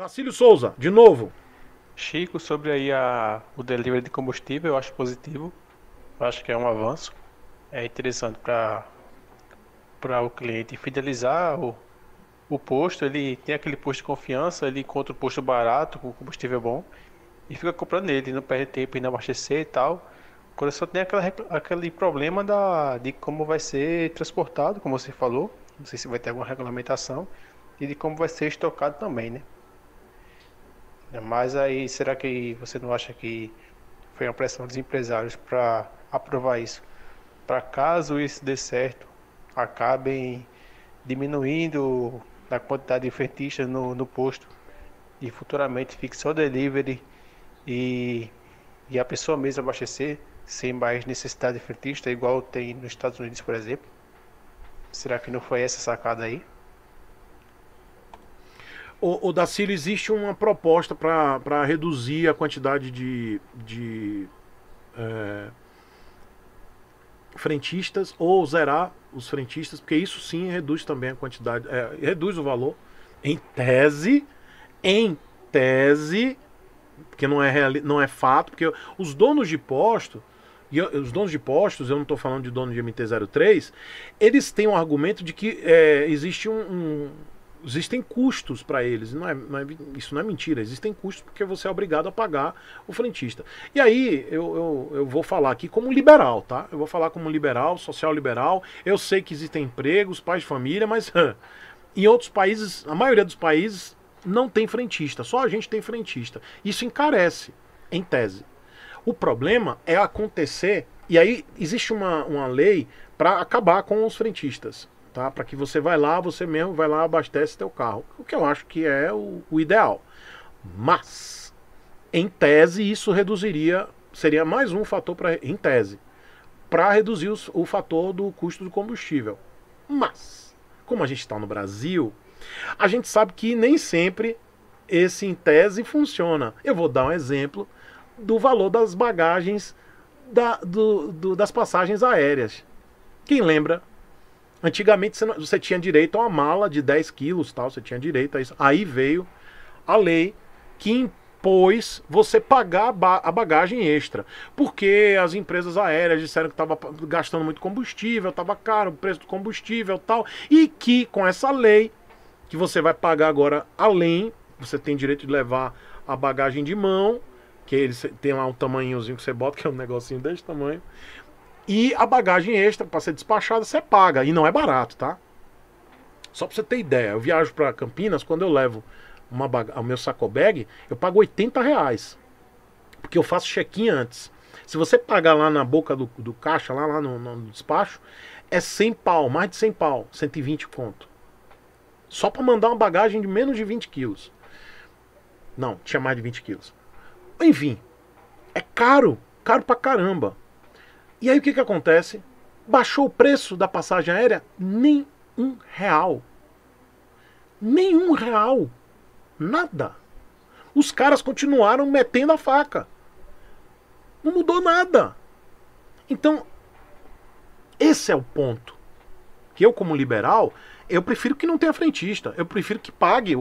Dacílio Souza, de novo. Chico, sobre aí o delivery de combustível, eu acho positivo. Eu acho que é um avanço. É interessante para o cliente fidelizar o posto. Ele tem aquele posto de confiança, ele encontra o posto barato, com combustível bom, e fica comprando nele, não perde tempo em abastecer e tal. Agora só tem aquele problema de como vai ser transportado, como você falou. Não sei se vai ter alguma regulamentação. E de como vai ser estocado também, né? Mas aí, será que você não acha que foi uma pressão dos empresários para aprovar isso? Para caso isso dê certo, acabem diminuindo a quantidade de fretistas no posto e futuramente fique só delivery e a pessoa mesmo abastecer sem mais necessidade de fretista, igual tem nos Estados Unidos, por exemplo? Será que não foi essa sacada aí? O Dacílio, existe uma proposta para reduzir a quantidade de frentistas, ou zerar os frentistas, porque isso sim reduz também a quantidade, reduz o valor, em tese, porque não é fato, porque os donos de posto, eu não estou falando de dono de MT-03, eles têm um argumento de que existem custos para eles, isso não é mentira, existem custos porque você é obrigado a pagar o frentista. E aí eu vou falar aqui como liberal, tá? Eu vou falar como liberal, social liberal, eu sei que existem empregos, pais de família, mas em outros países, a maioria dos países não tem frentista, só a gente tem frentista. Isso encarece, em tese. O problema é acontecer, e aí existe uma lei para acabar com os frentistas. Tá? Para que você mesmo vai lá abastece teu carro, o que eu acho que é o ideal, mas em tese isso reduziria, seria mais um fator para reduzir o fator do custo do combustível. Mas como a gente está no Brasil, a gente sabe que nem sempre esse em tese funciona. Eu vou dar um exemplo do valor das bagagens das passagens aéreas. Quem lembra? Antigamente você tinha direito a uma mala de 10 quilos, tal, você tinha direito a isso. Aí veio a lei que impôs você pagar a bagagem extra, porque as empresas aéreas disseram que estava gastando muito combustível, estava caro o preço do combustível e tal, e que com essa lei que você vai pagar agora além, você tem direito de levar a bagagem de mão, que eles tem lá um tamanhozinho que você bota, que é um negocinho desse tamanho, e a bagagem extra, para ser despachada, você paga. E não é barato, tá? Só para você ter ideia. Eu viajo para Campinas, quando eu levo o meu sacobag, eu pago R$80. Porque eu faço check-in antes. Se você pagar lá na boca do caixa, lá no despacho, é 100 pau, mais de 100 pau, 120 conto. Só para mandar uma bagagem de menos de 20 quilos. Não, tinha mais de 20 quilos. Enfim, é caro. Caro pra caramba. E aí o que acontece? Baixou o preço da passagem aérea? Nem R$1. Nenhum real. Nada. Os caras continuaram metendo a faca. Não mudou nada. Então, esse é o ponto. Que eu, como liberal, eu prefiro que não tenha frentista. Eu prefiro que pague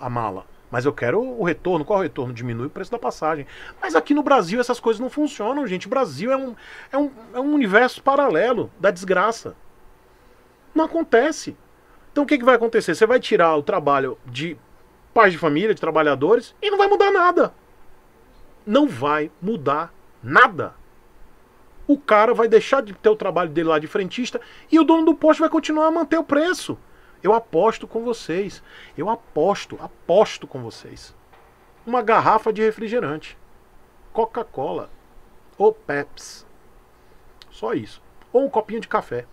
a mala. Mas eu quero o retorno. Qual é o retorno? Diminui o preço da passagem. Mas aqui no Brasil essas coisas não funcionam, gente. O Brasil é um universo paralelo da desgraça. Não acontece. Então o que vai acontecer? Você vai tirar o trabalho de pais de família, de trabalhadores, e não vai mudar nada. Não vai mudar nada. O cara vai deixar de ter o trabalho dele lá de frentista e o dono do posto vai continuar a manter o preço. Eu aposto com vocês. Eu aposto com vocês. Uma garrafa de refrigerante. Coca-Cola. Ou Pepsi. Só isso. Ou um copinho de café.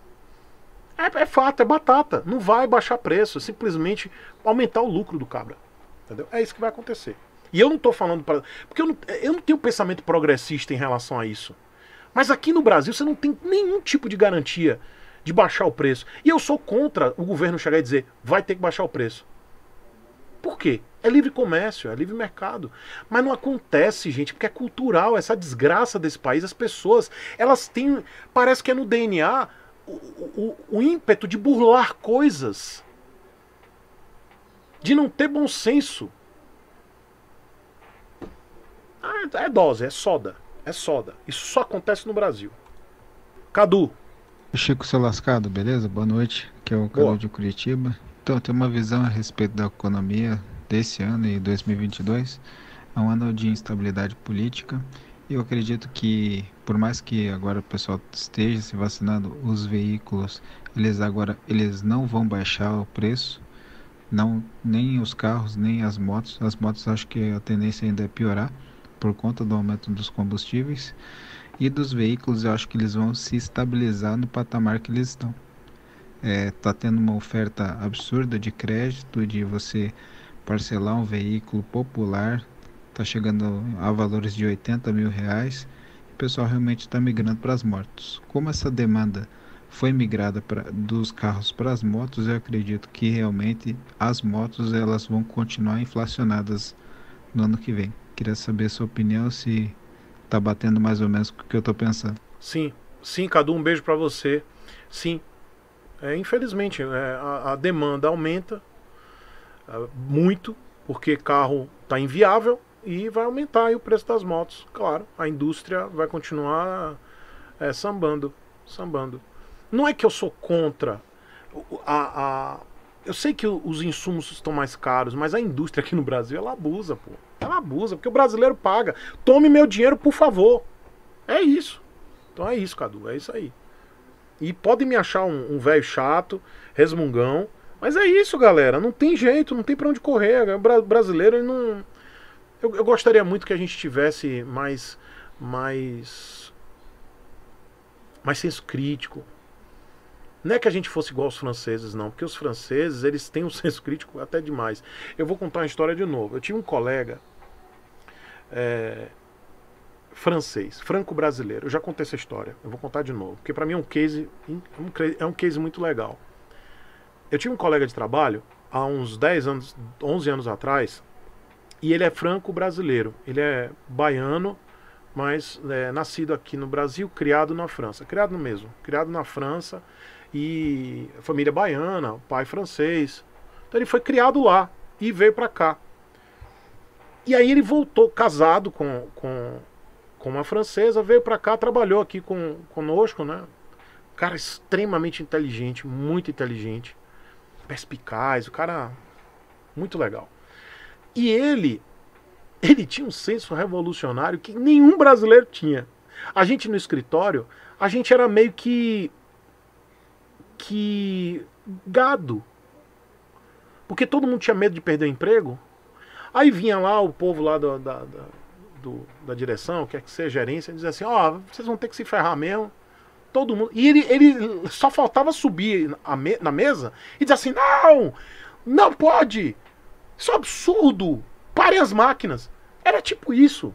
É fato, é batata. Não vai baixar preço. Simplesmente aumentar o lucro do cabra. Entendeu? É isso que vai acontecer. E eu não estou falando para... Porque eu não tenho pensamento progressista em relação a isso. Mas aqui no Brasil você não tem nenhum tipo de garantia de baixar o preço. E eu sou contra o governo chegar e dizer, vai ter que baixar o preço. Por quê? É livre comércio, é livre mercado. Mas não acontece, gente, porque é cultural, essa desgraça desse país. As pessoas, elas têm, parece que é no DNA, o ímpeto de burlar coisas. De não ter bom senso. Ah, é dose, é soda. É soda. Isso só acontece no Brasil. Cadu. Chico, seu lascado, beleza? Boa noite. Aqui é o Cadu de Curitiba. Então, eu tenho uma visão a respeito da economia desse ano e 2022. É um ano de instabilidade política. E eu acredito que, por mais que agora o pessoal esteja se vacinando, os veículos, eles não vão baixar o preço. Não, nem os carros, nem as motos. As motos, acho que a tendência ainda é piorar por conta do aumento dos combustíveis. E dos veículos, eu acho que eles vão se estabilizar no patamar que eles estão. Tá tendo uma oferta absurda de crédito, de você parcelar um veículo popular. Tá chegando a valores de R$80 mil. O pessoal realmente está migrando para as motos. Como essa demanda foi migrada dos carros para as motos, eu acredito que realmente as motos elas vão continuar inflacionadas no ano que vem. Queria saber a sua opinião, se tá batendo mais ou menos com o que eu tô pensando. Sim, sim, Cadu, um beijo para você. Sim, infelizmente a demanda aumenta muito, porque carro tá inviável e vai aumentar aí o preço das motos. Claro, a indústria vai continuar sambando. Não é que eu sou contra eu sei que os insumos estão mais caros, mas a indústria aqui no Brasil, ela abusa, pô. Ela abusa, porque o brasileiro paga. Tome meu dinheiro, por favor. É isso. Então é isso, Cadu, é isso aí. E pode me achar um velho chato, resmungão, mas é isso, galera. Não tem jeito, não tem pra onde correr. O brasileiro, ele não... Eu gostaria muito que a gente tivesse mais senso crítico. Não é que a gente fosse igual aos franceses, não. Porque os franceses, eles têm um senso crítico até demais. Eu vou contar uma história de novo. Eu tinha um colega francês, franco-brasileiro. Eu já contei essa história. Eu vou contar de novo. Porque para mim é um case muito legal. Eu tinha um colega de trabalho, há uns 10 anos, 11 anos atrás. E ele é franco-brasileiro. Ele é baiano, mas nascido aqui no Brasil, criado na França. Criado mesmo. Criado na França. E família baiana, pai francês. Então ele foi criado lá e veio pra cá. E aí ele voltou casado com uma francesa, veio pra cá, trabalhou aqui conosco, né? Um cara extremamente inteligente, muito inteligente, perspicaz, o cara muito legal. E ele tinha um senso revolucionário que nenhum brasileiro tinha. A gente no escritório, a gente era meio que gado, porque todo mundo tinha medo de perder o emprego. Aí vinha lá o povo lá da direção, quer que seja gerência, e dizia assim: ó, vocês vão ter que se ferrar mesmo, todo mundo. E ele só faltava subir na mesa e dizer assim: não pode, isso é um absurdo, parem as máquinas. Era tipo isso,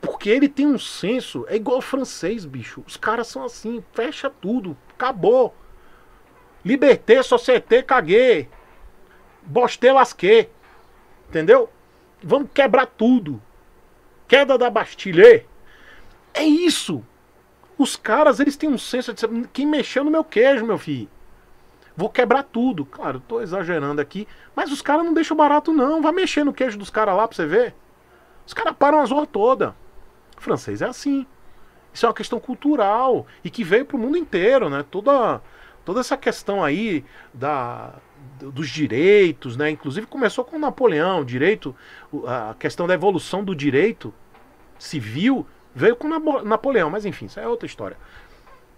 porque ele tem um senso, é igual ao francês, bicho. Os caras são assim, fecha tudo. Acabou. Liberté, société, cagué. Bosté, lasqué. Entendeu? Vamos quebrar tudo. Queda da Bastilha. É isso. Os caras, eles têm um senso de... Quem mexeu no meu queijo, meu filho? Vou quebrar tudo. Claro, tô exagerando aqui. Mas os caras não deixam barato, não. Vai mexer no queijo dos caras lá pra você ver. Os caras param a zorra toda. O francês é assim. Isso é uma questão cultural e que veio para o mundo inteiro, né? Toda essa questão aí dos direitos, né? Inclusive começou com Napoleão, direito, a questão da evolução do direito civil veio com Napoleão, mas enfim, isso é outra história.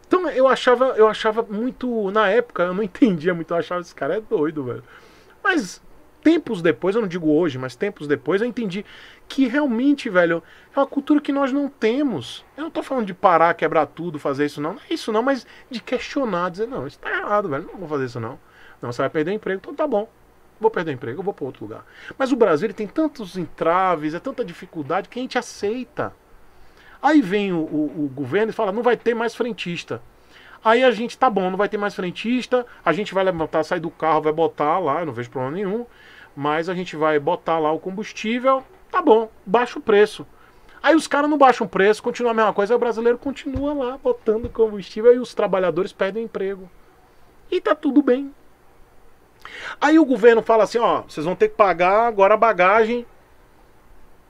Então eu achava muito, na época eu não entendia muito, eu achava esse cara é doido, velho. Mas tempos depois, eu não digo hoje, mas tempos depois eu entendi que realmente, velho, é uma cultura que nós não temos. Eu não tô falando de parar, quebrar tudo, fazer isso não. Não é isso não, mas de questionar, dizer, não, isso tá errado, velho, não vou fazer isso não. Não, você vai perder o emprego, então tá bom. Vou perder o emprego, eu vou pra outro lugar. Mas o Brasil, ele tem tantos entraves, é tanta dificuldade que a gente aceita. Aí vem o governo e fala, não vai ter mais frentista. Aí a gente, tá bom, não vai ter mais frentista, a gente vai levantar, sair do carro, vai botar lá, eu não vejo problema nenhum, mas a gente vai botar lá o combustível, tá bom, baixa o preço. Aí os caras não baixam o preço, continua a mesma coisa, aí o brasileiro continua lá botando combustível e os trabalhadores perdem o emprego. E tá tudo bem. Aí o governo fala assim, ó, vocês vão ter que pagar agora a bagagem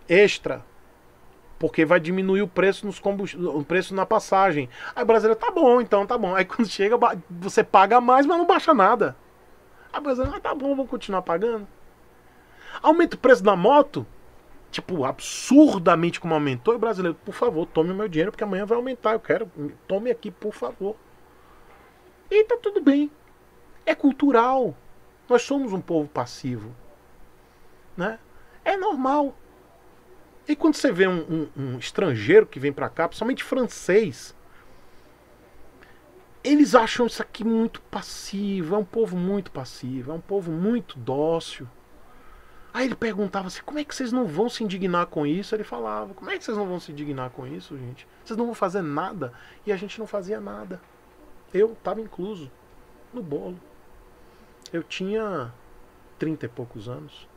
extra. Porque vai diminuir o preço nos combustíveis, o preço na passagem. Aí o brasileiro, tá bom, então, tá bom. Aí quando chega, você paga mais, mas não baixa nada. Aí o brasileiro, ah, tá bom, vou continuar pagando. Aumenta o preço da moto, tipo, absurdamente como aumentou. E o brasileiro, por favor, tome meu dinheiro, porque amanhã vai aumentar, eu quero, tome aqui, por favor. E tá tudo bem. É cultural. Nós somos um povo passivo, né? É normal. E quando você vê um estrangeiro que vem pra cá, principalmente francês, eles acham isso aqui muito passivo, é um povo muito passivo, é um povo muito dócil. Aí ele perguntava assim, como é que vocês não vão se indignar com isso? Ele falava, como é que vocês não vão se indignar com isso, gente? Vocês não vão fazer nada. E a gente não fazia nada. Eu tava incluso no bolo. Eu tinha 30 e poucos anos,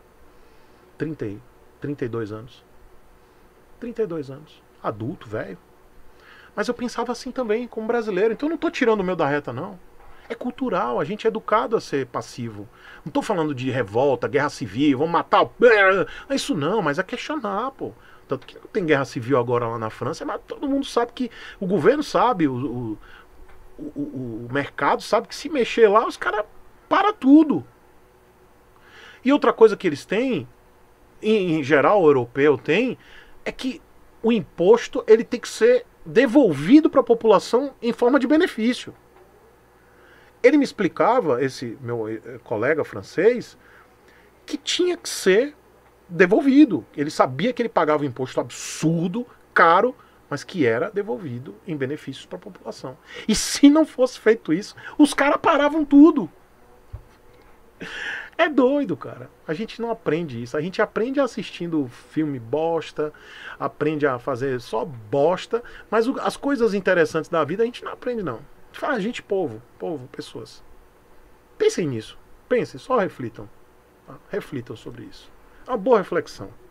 32 anos. 32 anos, adulto, velho. Mas eu pensava assim também, como brasileiro. Então eu não tô tirando o meu da reta, não. É cultural, a gente é educado a ser passivo. Não tô falando de revolta, guerra civil, vamos matar o... Isso não, mas é questionar, pô. Tanto que não tem guerra civil agora lá na França, mas todo mundo sabe que... O governo sabe, o mercado sabe que se mexer lá, os caras param tudo. E outra coisa que eles têm, em geral o europeu tem... É que o imposto ele tem que ser devolvido para a população em forma de benefício. Ele me explicava, esse meu colega francês, que tinha que ser devolvido. Ele sabia que ele pagava um imposto absurdo, caro, mas que era devolvido em benefícios para a população. E se não fosse feito isso, os caras paravam tudo. É doido, cara. A gente não aprende isso. A gente aprende assistindo filme bosta, aprende a fazer só bosta, mas as coisas interessantes da vida a gente não aprende, não. Fala, gente, povo, pessoas. Pensem nisso. Pensem, só reflitam. Reflitam sobre isso. É uma boa reflexão.